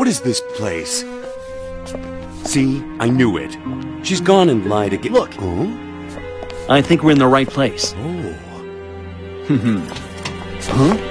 What is this place? See? I knew it. She's gone and lied again. Look! Huh? I think we're in the right place. Oh. Huh?